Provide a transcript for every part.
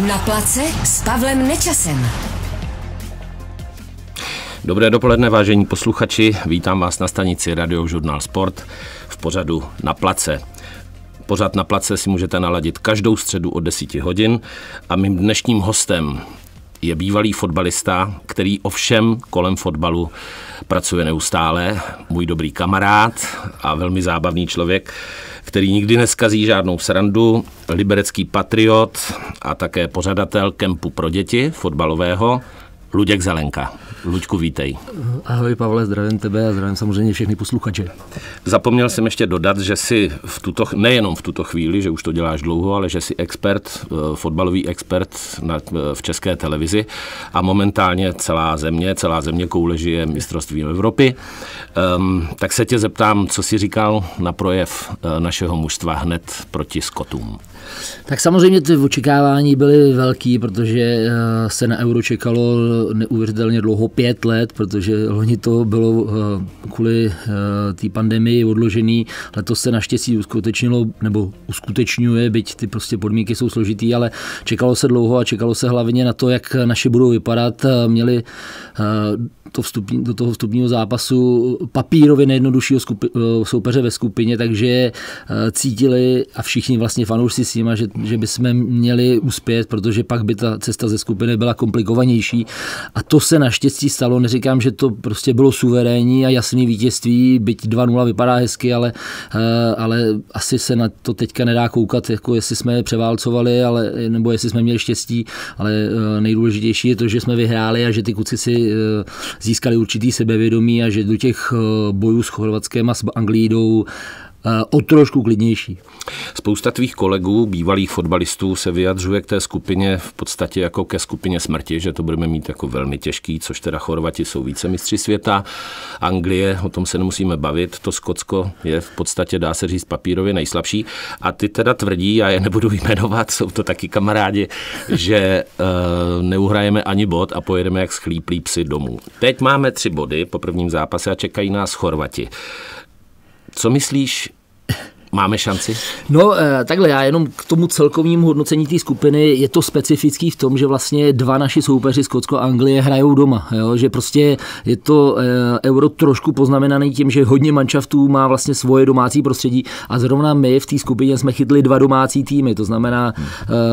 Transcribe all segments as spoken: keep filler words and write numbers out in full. Na place s Pavlem Nečasem. Dobré dopoledne, vážení posluchači. Vítám vás na stanici Radiožurnál Sport v pořadu Na place. Pořad Na place si můžete naladit každou středu od deset hodin a mým dnešním hostem je bývalý fotbalista, který ovšem kolem fotbalu pracuje neustále, můj dobrý kamarád a velmi zábavný člověk, který nikdy neskazí žádnou srandu, liberecký patriot a také pořadatel kempu pro děti fotbalového, Luděk Zelenka. Luďku, vítej. Ahoj Pavle, zdravím tebe a zdravím samozřejmě všechny posluchače. Zapomněl jsem ještě dodat, že si v tuto, nejenom v tuto chvíli, že už to děláš dlouho, ale že jsi expert, fotbalový expert na, v České televizi a momentálně celá země, celá země koule žije mistrovství Evropy. Um, tak se tě zeptám, co jsi říkal na projev našeho mužstva hned proti Skotům. Tak samozřejmě ty očekávání byly velký, protože se na Euro čekalo neuvěřitelně dlouho, pět let, protože loni to bylo kvůli té pandemii odložený. Letos se naštěstí uskutečnilo, nebo uskutečňuje, byť ty prostě podmínky jsou složitý, ale čekalo se dlouho a čekalo se hlavně na to, jak naši budou vypadat. Měli to vstupní, do toho vstupního zápasu papírově nejjednoduššího skupi, soupeře ve skupině, takže cítili a všichni vlastně fanoušci s nima, že, že bychom měli uspět, protože pak by ta cesta ze skupiny byla komplikovanější. A to se naštěstí stalo, neříkám, že to prostě bylo suverénní a jasný vítězství, byť dva nula vypadá hezky, ale, ale asi se na to teďka nedá koukat, jako jestli jsme je převálcovali, ale, nebo jestli jsme měli štěstí, ale nejdůležitější je to, že jsme vyhráli a že ty kuci si získali určitý sebevědomí a že do těch bojů s Chorvatskem a s Anglií jdou o trošku klidnější. Spousta tvých kolegů, bývalých fotbalistů, se vyjadřuje k té skupině v podstatě jako ke skupině smrti, že to budeme mít jako velmi těžký, což teda Chorvati jsou více mistři světa. Anglie, o tom se nemusíme bavit, to Skotsko je v podstatě, dá se říct, papírově nejslabší. A ty teda tvrdí, já je nebudu jmenovat, jsou to taky kamarádi, že uh, neuhrajeme ani bod a pojedeme jak schlíplí psi domů. Teď máme tři body po prvním zápase a čekají nás Chorvati. Co myslíš, máme šanci? No takhle, já jenom k tomu celkovému hodnocení té skupiny, je to specifický v tom, že vlastně dva naši soupeři, Skotsko a Anglie, hrajou doma. Jo? Že prostě je to Euro trošku poznamenaný tím, že hodně manšaftů má vlastně svoje domácí prostředí a zrovna my v té skupině jsme chytli dva domácí týmy. To znamená,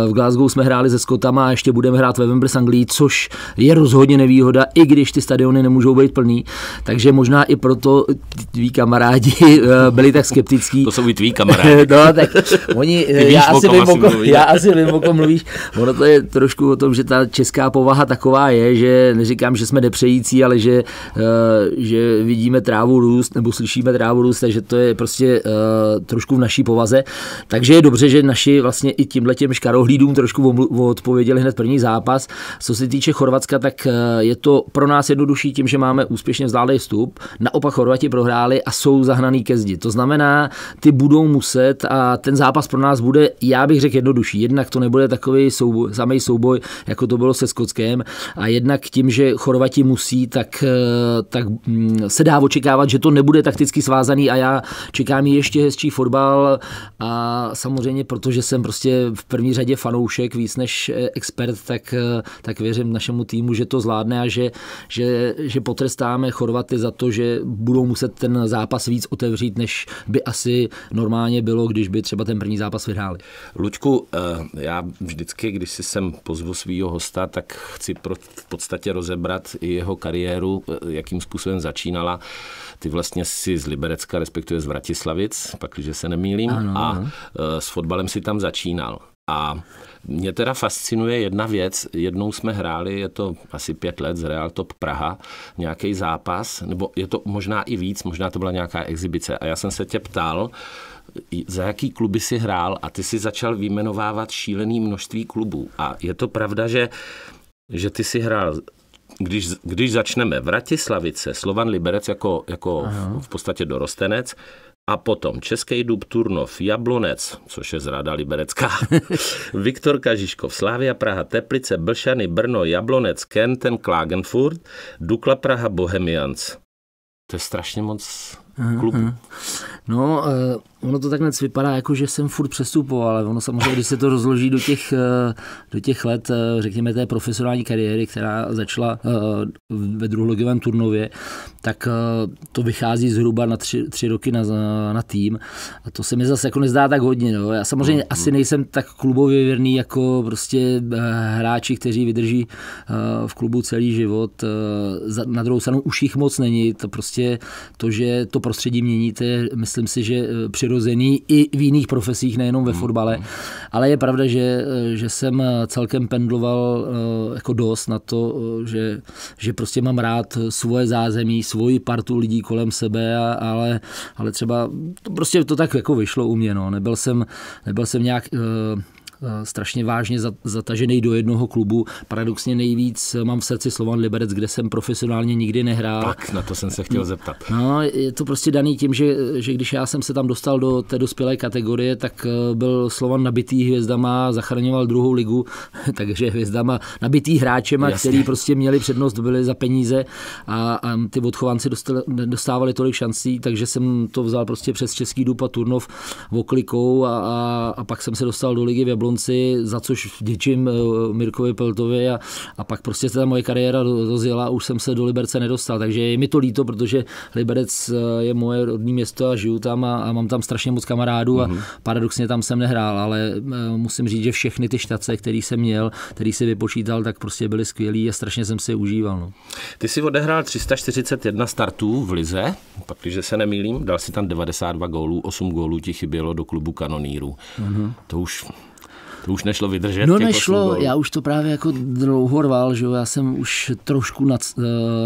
v Glasgow jsme hráli se Skotama a ještě budeme hrát ve Wembley s Anglií, což je rozhodně nevýhoda, i když ty stadiony nemůžou být plný. Takže možná i proto tví kamarádi byli tak skeptický. To jsou i tví kamarádi. No, tak oni, já, asi vím, ko, já asi vím, o kom mluvíš. Ono to je trošku o tom, že ta česká povaha taková je, že neříkám, že jsme nepřející, ale že, uh, že vidíme trávu růst, nebo slyšíme trávu růst, takže to je prostě uh, trošku v naší povaze. Takže je dobře, že naši vlastně i tímhle těm škarohlídům trošku odpověděli hned první zápas. Co se týče Chorvatska, tak je to pro nás jednodušší tím, že máme úspěšně vzdálej vstup. Naopak Chorvati prohráli a jsou zahnaný ke zdi. To znamená, ty budou muset a ten zápas pro nás bude, já bych řekl, jednodušší. Jednak to nebude takový souboj, samý souboj, jako to bylo se Skotskem, a jednak tím, že Chorvati musí, tak, tak se dá očekávat, že to nebude takticky svázaný a já čekám ještě hezčí fotbal a samozřejmě, protože jsem prostě v první řadě fanoušek víc než expert, tak, tak věřím našemu týmu, že to zvládne a že, že, že potrestáme Chorvaty za to, že budou muset ten zápas víc otevřít, než by asi normálně Normálně bylo, když by třeba ten první zápas vyhráli. Luďku, já vždycky, když si sem pozvu svýho hosta, tak chci v podstatě rozebrat i jeho kariéru, jakým způsobem začínala. Ty vlastně si z Liberecka, respektive z Vratislavic, pak, když se nemýlím, ano, a ano. S fotbalem si tam začínal. A mě teda fascinuje jedna věc. Jednou jsme hráli, je to asi pět let, z Real T O P Praha, nějaký zápas, nebo je to možná i víc, možná to byla nějaká exibice. A já jsem se tě ptal, za jaký kluby si hrál, a ty si začal vyjmenovávat šílený množství klubů. A je to pravda, že, že ty si hrál, když, když začneme Vratislavice, Slovan Liberec jako, jako v, v podstatě dorostenec, a potom Český Dub, Turnov, Jablonec, což je zrada liberecká, Viktorka Žižkov, Slavia Praha, Teplice, Blšany, Brno, Jablonec, Kenten, Klagenfurt, Dukla Praha, Bohemians. To je strašně moc klubů. No, Ono to takhle vypadá, jako že jsem furt přestupoval, ale ono samozřejmě, když se to rozloží do těch, do těch let, řekněme, té profesionální kariéry, která začala ve druholigovém Turnově, tak to vychází zhruba na tři, tři roky na, na tým. A to se mi zase jako nezdá tak hodně. No. Já samozřejmě asi nejsem tak klubově věrný, jako prostě hráči, kteří vydrží v klubu celý život. Na druhou stranu už jich moc není. To prostě to, že to prostředí měníte, myslím si, že přirozený i v jiných profesích, nejenom ve fotbale. Ale je pravda, že, že jsem celkem pendloval jako dost na to, že, že prostě mám rád svoje zázemí, svoji partu lidí kolem sebe, a, ale, ale třeba to prostě to tak jako vyšlo u mě. No. Nebyl jsem, nebyl jsem nějak Uh, strašně vážně zatažený do jednoho klubu. Paradoxně nejvíc mám v srdci Slovan Liberec, kde jsem profesionálně nikdy nehrál. Tak, na to jsem se chtěl zeptat. No, je to prostě daný tím, že, že když já jsem se tam dostal do té dospělé kategorie, tak byl Slovan nabitý hvězdama, zachraňoval druhou ligu, takže hvězdama, nabitý hráčema, jasně, který prostě měli přednost, byli za peníze a, a ty odchovanci dostali, dostávali tolik šancí, takže jsem to vzal prostě přes Český Dub a Turnov oklikou a, a, a pak jsem se dostal do ligy v Jablonci, za což vděčím Mirkovi Peltovi, a, a pak prostě se ta moje kariéra rozjela a už jsem se do Liberce nedostal, takže je mi to líto, protože Liberec je moje rodné město a žiju tam a, a mám tam strašně moc kamarádů a mm-hmm. paradoxně tam jsem nehrál, ale musím říct, že všechny ty štace, který jsem měl, který si vypočítal, tak prostě byly skvělý a strašně jsem si je užíval. No. Ty si odehrál tři sta čtyřicet jedna startů v lize, pak když se nemýlím, dal si tam devadesát dva gólů, osm gólů ti chybělo do klubu kanonýrů. Mm-hmm. To už... To už nešlo vydržet? No nešlo, já už to právě jako dlouho rval, že jo? Já jsem už trošku nad,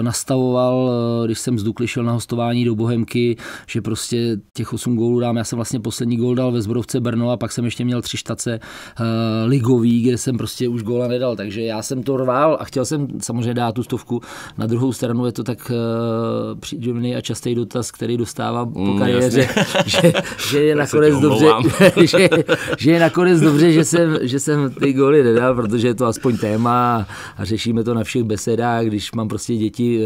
nastavoval, když jsem z Dukly šel na hostování do Bohemky, že prostě těch osm gólů dám. Já jsem vlastně poslední gól dal ve Zbrojovce Brno a pak jsem ještě měl tři štace uh, ligový, kde jsem prostě už góla nedal, takže já jsem to rval a chtěl jsem samozřejmě dát tu stovku. Na druhou stranu je to tak uh, příjemný a častý dotaz, který dostávám po mm, kariéře, že, že je nakonec dobře, že, že je nakonec dobře, že se že jsem ty góly nedal, protože je to aspoň téma a řešíme to na všech besedách, když mám prostě děti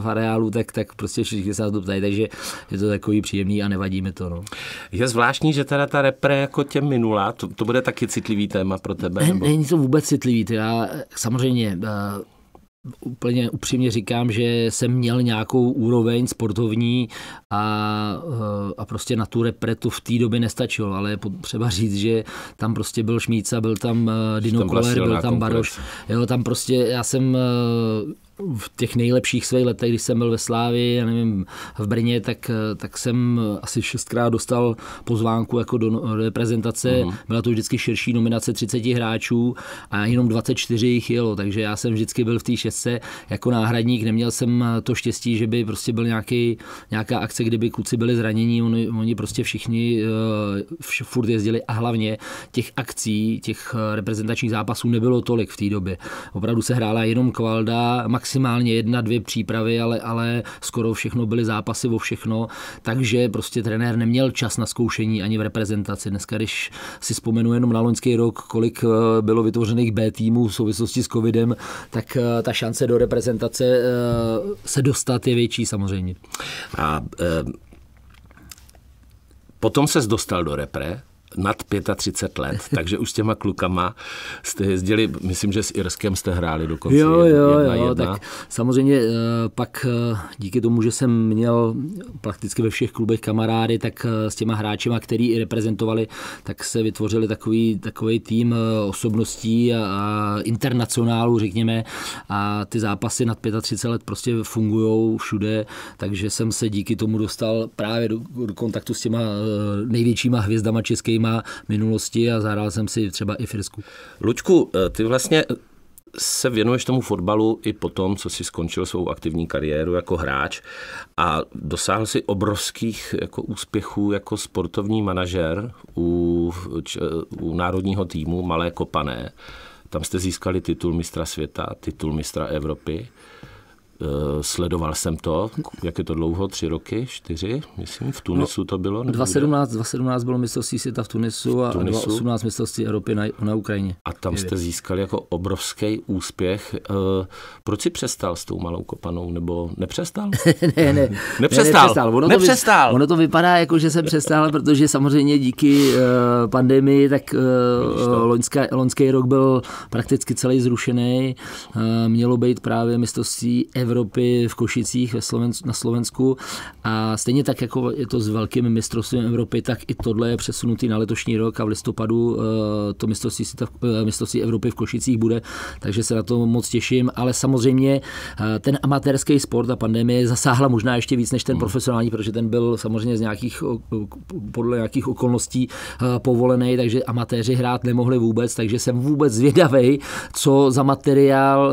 v areálu, tak, tak prostě všichni se nás doptají, takže je to takový příjemný a nevadí mi to. No. Je zvláštní, že teda ta repre jako tě minula, to, to bude taky citlivý téma pro tebe? Nebo? Není to vůbec citlivý, teda samozřejmě úplně upřímně říkám, že jsem měl nějakou úroveň sportovní a, a prostě na tu repretu v té době nestačilo, ale je potřeba říct, že tam prostě byl Šmíca, byl tam Dino Koller, byl tam Baroš. Jo, tam prostě já jsem v těch nejlepších svých letech, když jsem byl ve Slávii, já nevím, v Brně, tak, tak jsem asi šestkrát dostal pozvánku jako do reprezentace. Mm-hmm. Byla to vždycky širší nominace třicet hráčů a jenom dvacet čtyři jich jelo, takže já jsem vždycky byl v té šestce jako náhradník. Neměl jsem to štěstí, že by prostě byl nějaký, nějaká akce, kdyby kluci byli zranění. Oni, oni prostě všichni vš, furt jezdili a hlavně těch akcí, těch reprezentačních zápasů nebylo tolik v té době. Opravdu se hrála jenom kvalda, maximálně jedna, dvě přípravy, ale, ale skoro všechno byly zápasy o všechno, takže prostě trenér neměl čas na zkoušení ani v reprezentaci. Dneska, když si vzpomenu jenom na loňský rok, kolik bylo vytvořených B týmů v souvislosti s covidem, tak ta šance do reprezentace se dostat je větší samozřejmě. A eh, potom ses dostal do repre nad třicet pět let, takže už s těma klukama jste jezdili, myslím, že s Irskem jste hráli dokonce. Jo, jo, jedna, jo, jedna. Tak samozřejmě pak díky tomu, že jsem měl prakticky ve všech klubech kamarády, tak s těma hráčima, který i reprezentovali, tak se vytvořili takový, takový tým osobností a, a internacionálu, řekněme, a ty zápasy nad třicet pět let prostě fungujou všude, takže jsem se díky tomu dostal právě do, do kontaktu s těma největšíma hvězdama českýma minulosti a zahrál jsem si třeba i Firsku. Luďku, ty vlastně se věnuješ tomu fotbalu i po tom, co jsi skončil svou aktivní kariéru jako hráč a dosáhl si obrovských jako úspěchů jako sportovní manažer u, u národního týmu Malé Kopané. Tam jste získali titul mistra světa, titul mistra Evropy. Sledoval jsem to, jak je to dlouho, tři roky, čtyři, myslím, v Tunisu to bylo. dva tisíce sedmnáct bylo mistrovství světa v Tunisu a dva tisíce osmnáct mistrovství Evropy na, na Ukrajině. A tam jste získali jako obrovský úspěch. Proč si přestal s tou malou kopanou, nebo nepřestal? ne, ne, nepřestal. Ne, ono, nepřestal. To, ono to vypadá jako, že jsem přestal, protože samozřejmě díky uh, pandemii, tak uh, loňská, loňský rok byl prakticky celý zrušený. Uh, mělo být právě mistrovství Evropy v Košicích ve Slovensku, na Slovensku a stejně tak, jako je to s velkým mistrovstvím Evropy, tak i tohle je přesunutý na letošní rok a v listopadu to mistrovství, mistrovství Evropy v Košicích bude, takže se na to moc těším, ale samozřejmě ten amatérský sport a pandemie zasáhla možná ještě víc než ten profesionální, protože ten byl samozřejmě z nějakých, podle nějakých okolností povolený, takže amatéři hrát nemohli vůbec, takže jsem vůbec zvědavej, co za materiál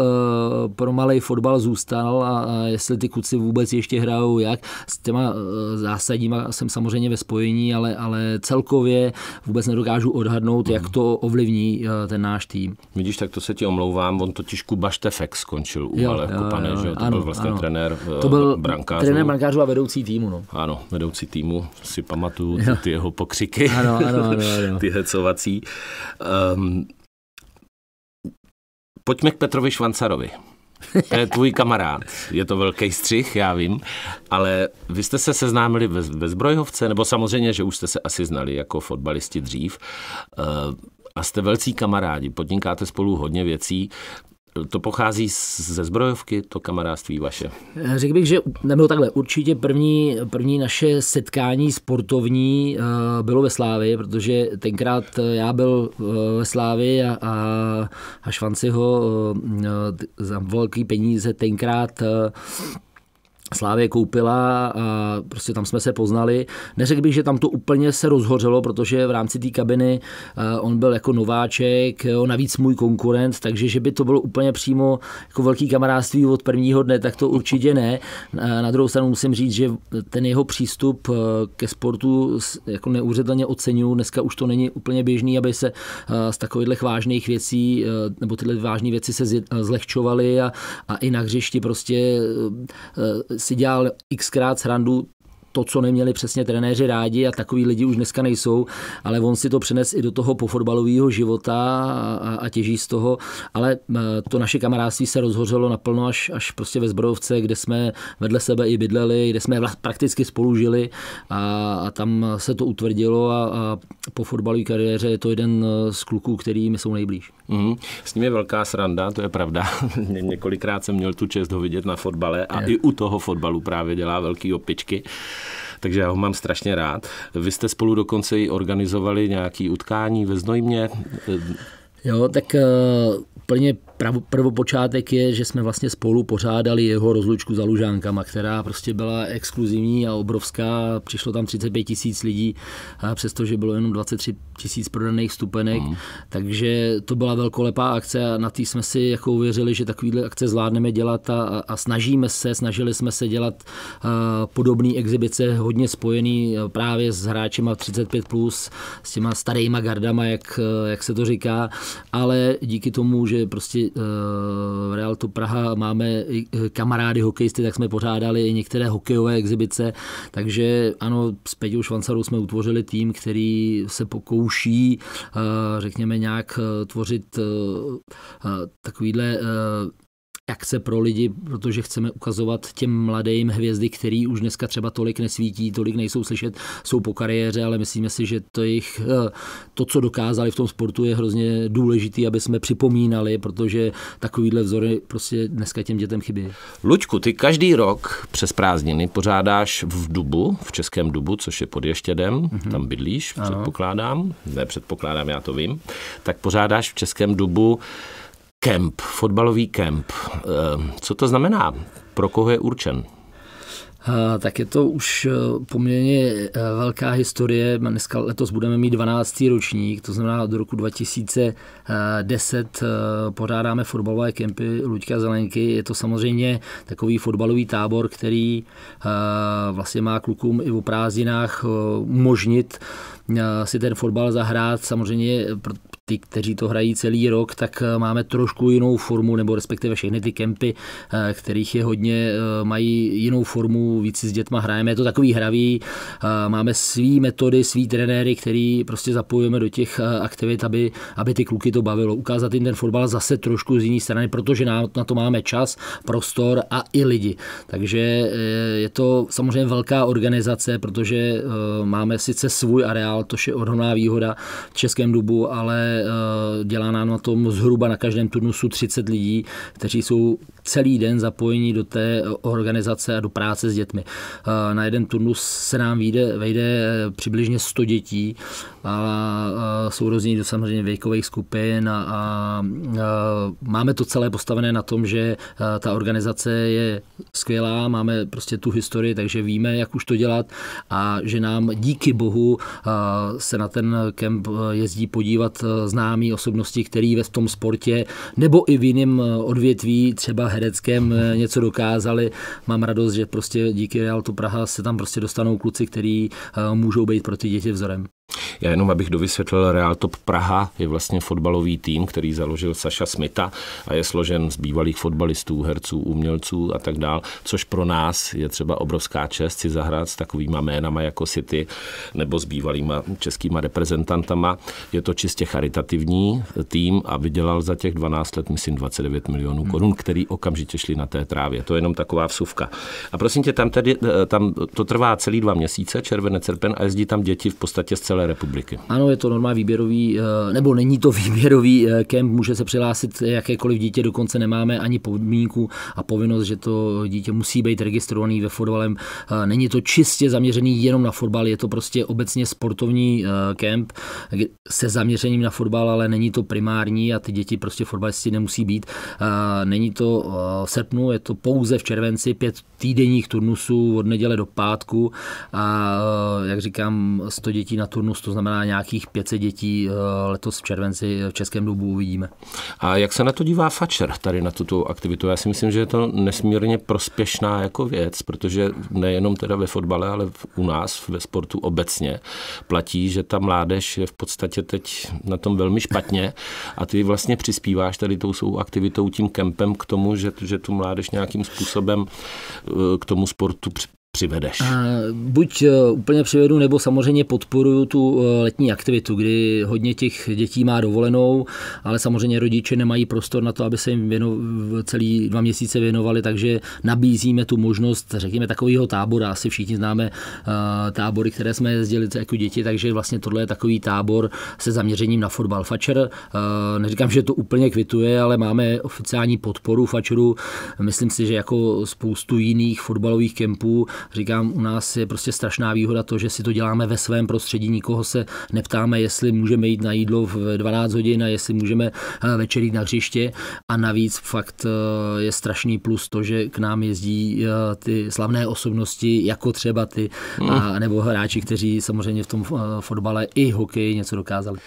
pro malý fotbal zůstane a jestli ty kluci vůbec ještě hrajou, jak. S těma zásadníma jsem samozřejmě ve spojení, ale, ale celkově vůbec nedokážu odhadnout, jak to ovlivní ten náš tým. Vidíš, tak to se ti omlouvám, on totiž Kuba Štefek skončil u Hale Kopané, že to ano, byl vlastně ano. trenér to byl brankářů. Trenér brankářů a vedoucí týmu. No. Ano, vedoucí týmu, si pamatuju ty, ty jeho pokřiky, ano, ano, ano, ano. Ty hecovací. Um, pojďme k Petrovi Švancarovi. To je tvůj kamarád, je to velký střih, já vím, ale vy jste se seznámili ve, ve Zbrojovce, nebo samozřejmě, že už jste se asi znali jako fotbalisti dřív a jste velcí kamarádi, podnikáte spolu hodně věcí. To pochází ze Zbrojovky, to kamarádství vaše? Řekl bych, že nebylo takhle. Určitě první, první naše setkání sportovní bylo ve Slávii, protože tenkrát já byl ve Slávii a, a Švanci ho za velký peníze tenkrát Slávě koupila a prostě tam jsme se poznali. Neřekl bych, že tam to úplně se rozhořelo, protože v rámci té kabiny on byl jako nováček, jo, navíc můj konkurent, takže že by to bylo úplně přímo jako velký kamarádství od prvního dne, tak to určitě ne. Na druhou stranu musím říct, že ten jeho přístup ke sportu jako neuvěřitelně oceňuju. Dneska už to není úplně běžný, aby se z takových vážných věcí, nebo tyhle vážné věci se zlehčovaly a, a i na hřišti prostě si dělal xkrát srandu to, co neměli přesně trenéři rádi a takový lidi už dneska nejsou, ale on si to přenes i do toho pofotbalového života a, a těží z toho, ale to naše kamarádství se rozhořelo naplno až, až prostě ve Zbrojovce, kde jsme vedle sebe i bydleli, kde jsme vlast, prakticky spolu žili a, a tam se to utvrdilo a, a po fotbalové kariéře je to jeden z kluků, kterými jsou nejblíž. Mm, s ním je velká sranda, to je pravda. Několikrát jsem měl tu čest ho vidět na fotbale a je. I u toho fotbalu právě dělá velký opičky. Takže já ho mám strašně rád. Vy jste spolu dokonce i organizovali nějaké utkání ve Znojmě. Jo, tak úplně prvopočátek je, že jsme vlastně spolu pořádali jeho rozlučku za Lužánkama, která prostě byla exkluzivní a obrovská. Přišlo tam třicet pět tisíc lidí, přestože bylo jenom dvacet tři tisíc prodaných vstupenek. Mm. Takže to byla velkolepá akce a na tý jsme si jako uvěřili, že takovýhle akce zvládneme dělat a, a snažíme se, snažili jsme se dělat podobné exibice, hodně spojený právě s hráčima třicet pět plus, s těma starýma gardama, jak, jak se to říká, ale díky tomu, že prostě v Real TOP Praha máme kamarády hokejisty, tak jsme pořádali i některé hokejové exibice, takže ano, s Peťou Švancarou jsme utvořili tým, který se pokouší, řekněme, nějak tvořit takovýhle akce pro lidi, protože chceme ukazovat těm mladým hvězdy, který už dneska třeba tolik nesvítí, tolik nejsou slyšet, jsou po kariéře, ale myslíme si, že to, jich, to co dokázali v tom sportu, je hrozně důležité, aby jsme připomínali, protože takovýhle vzory prostě dneska těm dětem chybí. Luďku, ty každý rok přes prázdniny pořádáš v Dubu, v Českém Dubu, což je pod Ještědem, mm-hmm. tam bydlíš, ano. předpokládám, ne předpokládám, já to vím, tak pořádáš v Českém Dubu kemp, fotbalový kemp. Co to znamená? Pro koho je určen? Tak je to už poměrně velká historie. Dneska letos budeme mít dvanáctý ročník, to znamená do roku dva tisíce deset pořádáme fotbalové kempy Luďka Zelenky. Je to samozřejmě takový fotbalový tábor, který vlastně má klukům i o prázdninách umožnit si ten fotbal zahrát. Samozřejmě ty, kteří to hrají celý rok, tak máme trošku jinou formu, nebo respektive všechny ty kempy, kterých je hodně, mají jinou formu, víc s dětma hrajeme, je to takový hravý, máme svý metody, svý trenéry, který prostě zapojujeme do těch aktivit, aby, aby ty kluky to bavilo. Ukázat jim ten fotbal zase trošku z jiné strany, protože nám na to máme čas, prostor a i lidi. Takže je to samozřejmě velká organizace, protože máme sice svůj areál, to je odhodná výhoda v Českém Dubu, ale dělá nám na tom zhruba na každém turnusu třicet lidí, kteří jsou celý den zapojení do té organizace a do práce s dětmi. Na jeden turnus se nám vejde, vejde přibližně sto dětí a jsou rozdělení do samozřejmě věkových skupin a, a máme to celé postavené na tom, že ta organizace je skvělá, máme prostě tu historii, takže víme, jak už to dělat a že nám díky bohu se na ten kemp jezdí podívat známí osobnosti, který ve tom sportě nebo i v jiném odvětví, třeba hereckém, něco dokázali. Mám radost, že prostě díky Real TOP Praha se tam prostě dostanou kluci, který můžou být pro ty děti vzorem. Já jenom abych dovysvětlil, Real TOP Praha je vlastně fotbalový tým, který založil Saša Smitha a je složen z bývalých fotbalistů, herců, umělců a tak dál, což pro nás je třeba obrovská čest si zahrát s takovýma jménama jako City nebo s bývalýma českýma reprezentantama. Je to čistě charitativní tým a vydělal za těch dvanáct let, myslím, dvacet devět milionů korun, který okamžitě šli na té trávě. To je jenom taková vsuvka. A prosím tě, tam, tedy, tam to trvá celý dva měsíce, červenec, srpen, a jezdí tam děti v podstatě z celé republiky. Ano, je to normální výběrový, nebo není to výběrový kemp, může se přihlásit jakékoliv dítě, dokonce nemáme ani podmínku a povinnost, že to dítě musí být registrovaný ve fotbalem. Není to čistě zaměřený jenom na fotbal, je to prostě obecně sportovní kemp se zaměřením na fotbal, ale není to primární a ty děti prostě fotbalisti nemusí být. Není to v srpnu, je to pouze v červenci, pět týdenních turnusů od neděle do pátku a jak říkám, sto dětí na turnus, to znamená nějakých pět set dětí letos v červenci v Českém Dubu uvidíme. A jak se na to dívá FAČR tady na tuto aktivitu? Já si myslím, že je to nesmírně prospěšná jako věc, protože nejenom teda ve fotbale, ale u nás ve sportu obecně platí, že ta mládež je v podstatě teď na tom velmi špatně a ty vlastně přispíváš tady tou svou aktivitou, tím kempem k tomu, že, že tu mládež nějakým způsobem k tomu sportu přivedeš. Buď úplně přivedu, nebo samozřejmě podporuju tu letní aktivitu, kdy hodně těch dětí má dovolenou, ale samozřejmě rodiče nemají prostor na to, aby se jim věno, celý dva měsíce věnovali, takže nabízíme tu možnost, řekněme, takového tábora. Asi všichni známe tábory, které jsme jezdili jako děti, takže vlastně tohle je takový tábor se zaměřením na fotbal. FAČR, neříkám, že to úplně kvituje, ale máme oficiální podporu FAČRu. Myslím si, že jako spoustu jiných fotbalových kempů, říkám, u nás je prostě strašná výhoda to, že si to děláme ve svém prostředí, nikoho se neptáme, jestli můžeme jít na jídlo v dvanáct hodin a jestli můžeme večer jít na hřiště a navíc fakt je strašný plus to, že k nám jezdí ty slavné osobnosti, jako třeba ty, a, nebo hráči, kteří samozřejmě v tom fotbale i hokeji něco dokázali.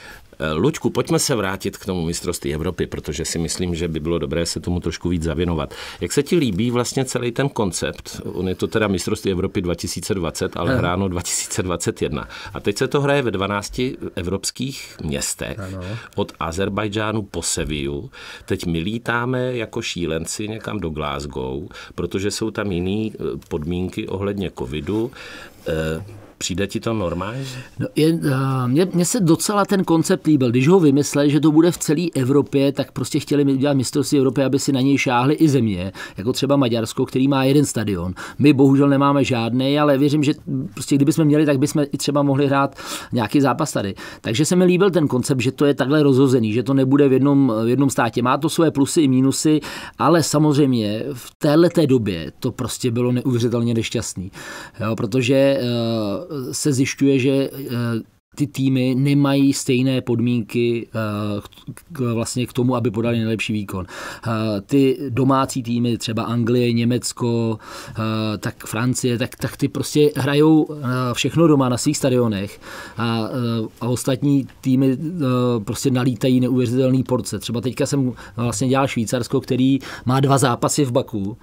Luďku, pojďme se vrátit k tomu mistrovství Evropy, protože si myslím, že by bylo dobré se tomu trošku víc zavěnovat. Jak se ti líbí vlastně celý ten koncept? On je to teda mistrovství Evropy dva tisíce dvacet, ale hráno dva tisíce dvacet jedna. A teď se to hraje ve dvanácti evropských městech. Ano. Od Azerbajdžánu po Sevillu. Teď my lítáme jako šílenci někam do Glasgow, protože jsou tam jiné podmínky ohledně covidu. Přijde ti to normálně? No, mně se docela ten koncept líbil. Když ho vymysleli, že to bude v celé Evropě, tak prostě chtěli dělat mistrovství Evropy, aby si na něj šáhli i země, jako třeba Maďarsko, který má jeden stadion. My bohužel nemáme žádný, ale věřím, že prostě kdybychom měli, tak bychom i třeba mohli hrát nějaký zápas tady. Takže se mi líbil ten koncept, že to je takhle rozhozený, že to nebude v jednom, v jednom státě. Má to své plusy i mínusy, ale samozřejmě v téhleté době to prostě bylo neuvěřitelně nešťastný, jo, protože se zjišťuje, že ty týmy nemají stejné podmínky k, vlastně k tomu, aby podali nejlepší výkon. Ty domácí týmy, třeba Anglie, Německo, tak Francie, tak, tak ty prostě hrajou všechno doma na svých stadionech a, a ostatní týmy prostě nalítají neuvěřitelný porce. Třeba teďka jsem vlastně dělal Švýcarsko, který má dva zápasy v Baku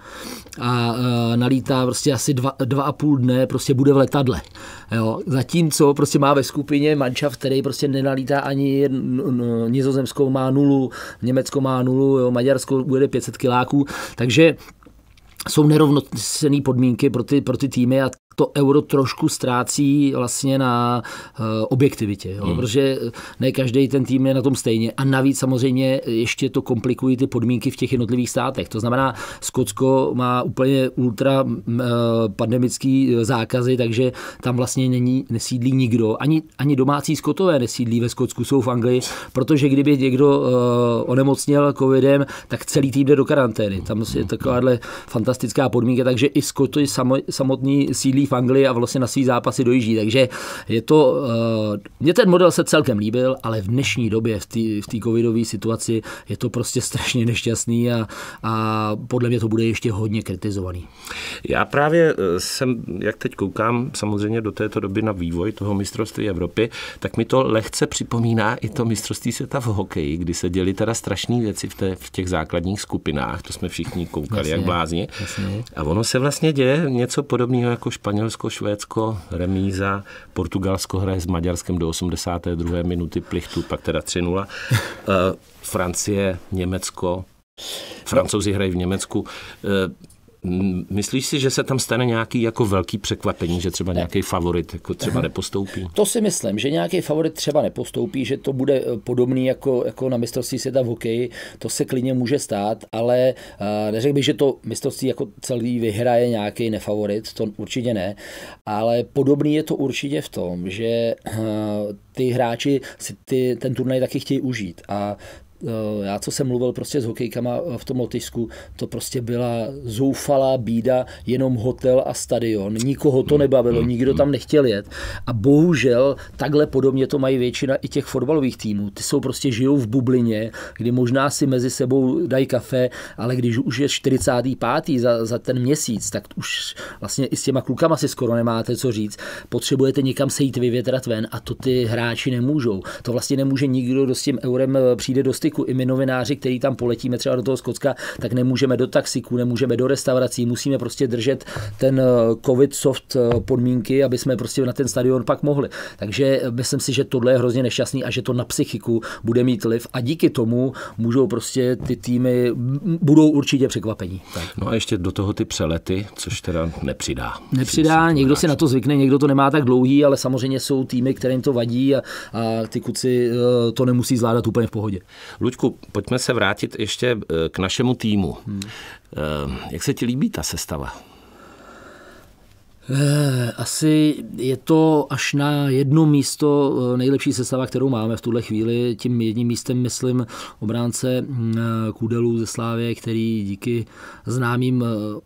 a nalítá prostě asi dva, dva a půl dne, prostě bude v letadle. Jo? Zatímco prostě má ve skupině skupině manšaft, který prostě nenalítá ani Nizozemskou má nulu, Německo má nulu, jo, Maďarsko bude pět set kiláků, takže jsou nerovnocenné podmínky pro ty, pro ty týmy a to euro trošku ztrácí vlastně na uh, objektivitě, jo? Hmm. Protože ne každý ten tým je na tom stejně a navíc samozřejmě ještě to komplikují ty podmínky v těch jednotlivých státech. To znamená, Skotsko má úplně ultra uh, pandemický zákazy, takže tam vlastně není, nesídlí nikdo. Ani, ani domácí Skotové nesídlí ve Skotsku, jsou v Anglii, protože kdyby někdo uh, onemocněl covidem, tak celý tým jde do karantény. Tam je takováhle fantastická podmínka, takže i Skoty samotní sídlí v Anglii a vlastně na svý zápasy dojíždí. Takže je to, uh, mě ten model se celkem líbil, ale v dnešní době v té covidové situaci je to prostě strašně nešťastný a, a podle mě to bude ještě hodně kritizovaný. Já právě jsem, jak teď koukám samozřejmě do této doby na vývoj toho mistrovství Evropy, tak mi to lehce připomíná i to mistrovství světa v hokeji, kdy se děly teda strašné věci v, té, v těch základních skupinách, to jsme všichni koukali jasně, jak blázni. Jasně. A ono se vlastně děje něco podobného jako Španělsko, Švédsko, remíza, Portugalsko hraje s Maďarskem do osmdesáté druhé minuty plichtu, pak teda tři nula. E, Francie, Německo, Francouzi hrají v Německu. E, Myslíš si, že se tam stane nějaký jako velký překvapení, že třeba nějaký favorit jako třeba nepostoupí? To si myslím, že nějaký favorit třeba nepostoupí, že to bude podobný jako, jako na mistrovství světa v hokeji, to se klidně může stát, ale neřekl bych, že to mistrovství jako celý vyhraje nějaký nefavorit, to určitě ne, ale podobný je to určitě v tom, že ty hráči si ty, ten turnaj taky chtějí užít a já, co jsem mluvil prostě s hokejkama v tom Lotyšsku, to prostě byla zoufalá bída, jenom hotel a stadion. Nikoho to nebavilo, nikdo tam nechtěl jet. A bohužel takhle podobně to mají většina i těch fotbalových týmů. Ty jsou prostě žijou v bublině, kdy možná si mezi sebou dají kafe, ale když už je čtyřicátý pátý za, za ten měsíc, tak už vlastně i s těma klukama si skoro nemáte co říct. Potřebujete někam se jít vyvětrat ven a to ty hráči nemůžou. To vlastně nemůže nikdo, s tím eurem přijde do styku. I my novináři, který tam poletíme třeba do toho Skotska, tak nemůžeme do taxíku, nemůžeme do restaurací, musíme prostě držet ten covid soft podmínky, aby jsme prostě na ten stadion pak mohli. Takže myslím si, že tohle je hrozně nešťastný a že to na psychiku bude mít vliv a díky tomu můžou prostě ty týmy, budou určitě překvapení. Tak. No a ještě do toho ty přelety, což teda nepřidá. Nepřidá, někdo si na to zvykne, někdo to nemá tak dlouhý, ale samozřejmě jsou týmy, kterým to vadí a, a ty kuci to nemusí zvládat úplně v pohodě. Luďku, pojďme se vrátit ještě k našemu týmu. Hmm. Jak se ti líbí ta sestava? Asi je to až na jedno místo nejlepší sestava, kterou máme v tuhle chvíli. Tím jedním místem myslím obránce Kúdelu ze Slávie, který díky známým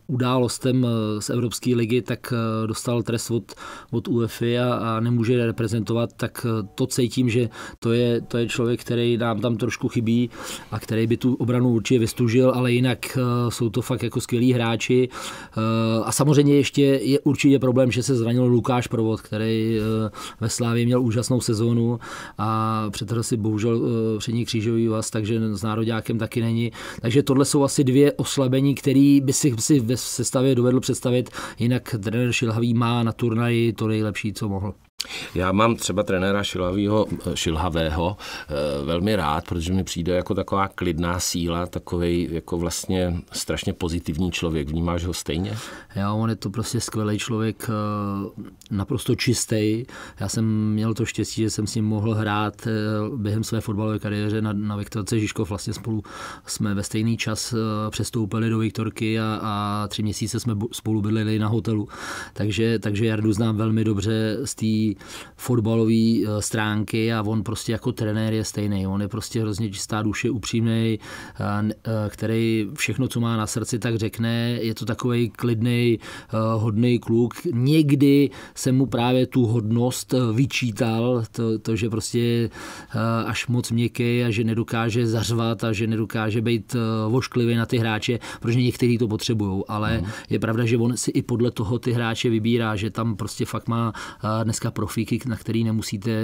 událostem z Evropské ligy tak dostal trest od, od UEFA a, a nemůže reprezentovat, tak to cítím, že to je, to je člověk, který nám tam trošku chybí a který by tu obranu určitě vystužil, ale jinak jsou to fakt jako skvělí hráči a samozřejmě ještě je určitě je problém, že se zranil Lukáš Provod, který ve Slávii měl úžasnou sezónu a přetrhl si bohužel přední křížový vaz, takže s nároďákem taky není. Takže tohle jsou asi dvě oslabení, které by si, si ve sestavě dovedl představit, jinak trenér Šilhavý má na turnaji to nejlepší, co mohl. Já mám třeba trenéra Šilhavýho, Šilhavého velmi rád, protože mi přijde jako taková klidná síla, takovej jako vlastně strašně pozitivní člověk. Vnímáš ho stejně? Já, on je to prostě skvělý člověk, naprosto čistý. Já jsem měl to štěstí, že jsem s ním mohl hrát během své fotbalové kariéře na, na Viktorce Žižkov. Vlastně spolu jsme ve stejný čas přestoupili do Viktorky a, a tři měsíce jsme spolu bydlili na hotelu. Takže, takže Jardu znám velmi dobře z té fotbalové stránky a on prostě jako trenér je stejný. On je prostě hrozně čistá duše, upřímnej, který všechno, co má na srdci, tak řekne. Je to takovej klidnej, hodnej kluk. Někdy jsem mu právě tu hodnost vyčítal, to, to že prostě až moc měkký a že nedokáže zařvat a že nedokáže být vošklivý na ty hráče, protože někteří to potřebují, ale mm. je pravda, že on si i podle toho ty hráče vybírá, že tam prostě fakt má dneska profíky, na který nemusíte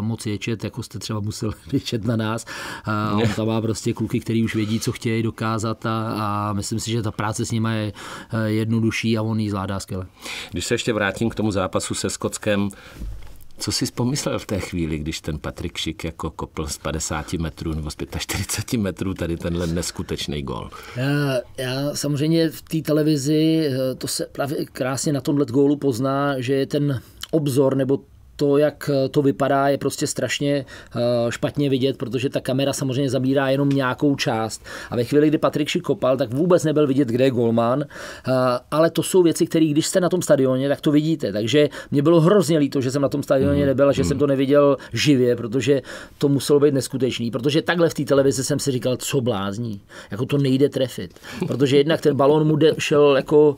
moc ječet, jako jste třeba musel ječet na nás. A on tam má prostě kluky, který už vědí, co chtějí dokázat a, a myslím si, že ta práce s nimi je jednodušší a on ji zvládá skvěle. Když se ještě vrátím k tomu zápasu se Skotskem, Co jsi pomyslel v té chvíli, když ten Patrik Schick jako kopl z padesáti metrů nebo z čtyřiceti pěti metrů tady tenhle neskutečný gól? Já, já samozřejmě v té televizi, to se právě krásně na tomhle gólu pozná, že je ten obzor nebo to, jak to vypadá, je prostě strašně špatně vidět, protože ta kamera samozřejmě zabírá jenom nějakou část. A ve chvíli, kdy Patrik Schick kopal, tak vůbec nebyl vidět, kde je golman. Ale to jsou věci, které když jste na tom stadioně, tak to vidíte. Takže mě bylo hrozně líto, že jsem na tom stadioně nebyl a že jsem to neviděl živě, protože to muselo být neskutečný. Protože takhle v té televizi jsem si říkal, co blázní. Jako to nejde trefit. Protože jednak ten balón mu šel jako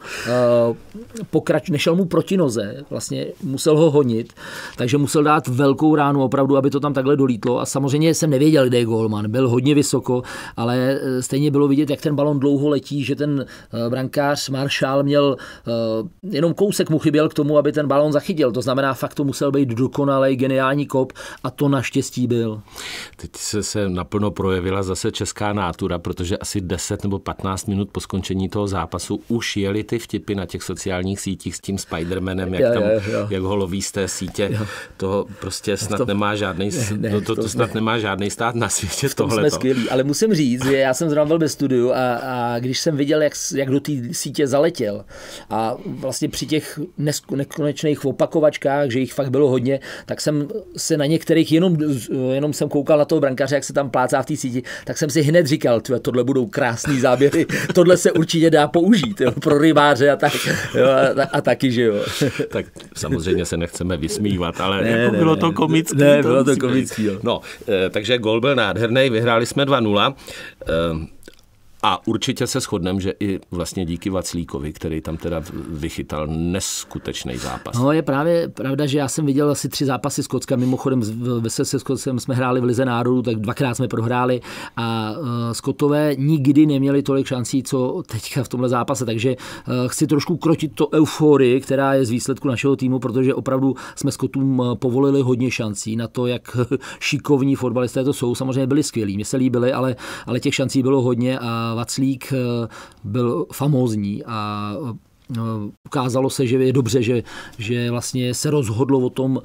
pokrač, nešel mu proti noze, vlastně musel ho honit. Takže musel dát velkou ránu opravdu, aby to tam takhle dolítlo. A samozřejmě jsem nevěděl, kde je gólman. Byl hodně vysoko, ale stejně bylo vidět, jak ten balon dlouho letí, že ten brankář Marshall měl jenom kousek mu chyběl k tomu, aby ten balon zachytil. To znamená, fakt to musel být dokonalý, geniální kop a to naštěstí byl. Teď se, se naplno projevila zase česká nátura, protože asi deset nebo patnáct minut po skončení toho zápasu už jeli ty vtipy na těch sociálních sítích s tím Spider-Manem, jak, tam, je, jo. jak ho loví z té sítě. To prostě snad to, nemá žádný ne, ne, to, to snad ne. nemá žádný stát na světě tohle. Ale musím říct, že já jsem zrovna byl ve studiu a, a když jsem viděl, jak, jak do té sítě zaletěl a vlastně při těch nekonečných opakovačkách, že jich fakt bylo hodně, tak jsem se na některých jenom, jenom jsem koukal na toho brankaře, jak se tam plácá v té síti, tak jsem si hned říkal, tohle budou krásný záběry, tohle se určitě dá použít jo, pro rybáře a, tak, jo, a, a taky, že jo. Tak samozřejmě se nechceme vysmívat. Ale ne, jako ne, bylo, ne, to komický, ne, to bylo to komický. Jo. No, e, takže gól byl nádherný, vyhráli jsme dva nula. E, a určitě se shodneme, že i vlastně díky Vaclíkovi, který tam teda vychytal neskutečný zápas. No, je právě pravda, že já jsem viděl asi tři zápasy Skotska. Mimochodem se Skotskem jsme hráli v Lize národů, tak dvakrát jsme prohráli a e, Skotové nikdy neměli tolik šancí, co teďka v tomhle zápase. Takže e, chci trošku krotit to euforii, která je z výsledku našeho týmu, protože opravdu jsme Skotům povolili hodně šancí na to, jak šikovní fotbalisté to jsou. Samozřejmě byli skvělí, mě se líbili, ale, ale těch šancí bylo hodně a Vaclík byl famózní a ukázalo se, že je dobře, že, že vlastně se rozhodlo o tom,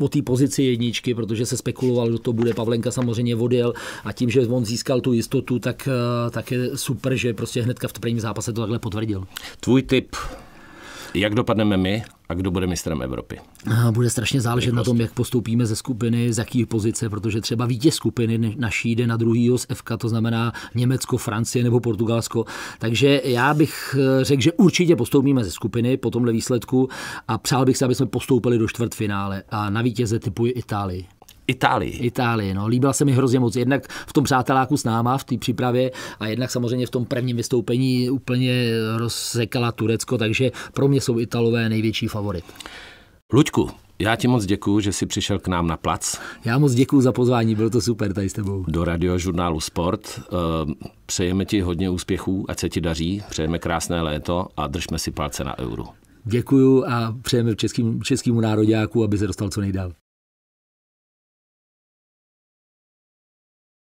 o té pozici jedničky, protože se spekuloval, kdo to bude. Pavlenka samozřejmě odjel a tím, že on získal tu jistotu, tak, tak je super, že prostě hnedka v prvním zápase to takhle potvrdil. Tvůj tip, jak dopadneme my? A kdo bude mistrem Evropy? Bude strašně záležet na tom, jak postoupíme ze skupiny, z jaký pozice, protože třeba vítěz skupiny naší jde na druhýho z F K, to znamená Německo, Francie nebo Portugalsko. Takže já bych řekl, že určitě postoupíme ze skupiny po tomhle výsledku a přál bych se, aby jsme postoupili do čtvrtfinále. A na vítěze tipuji Itálii. Itálii. Itálii, no. Líbila se mi hrozně moc. Jednak v tom přáteláku s náma, v té přípravě a jednak samozřejmě v tom prvním vystoupení úplně rozsekala Turecko, takže pro mě jsou Italové největší favorit. Luďku, já ti moc děkuju, že jsi přišel k nám na plac. Já moc děkuju za pozvání, bylo to super tady s tebou. Do Radiožurnálu Sport. Přejeme ti hodně úspěchů, ať se ti daří, přejeme krásné léto a držme si palce na euru. Děkuju a přejeme českým, českému nároďáku, aby se dostal co nejdál.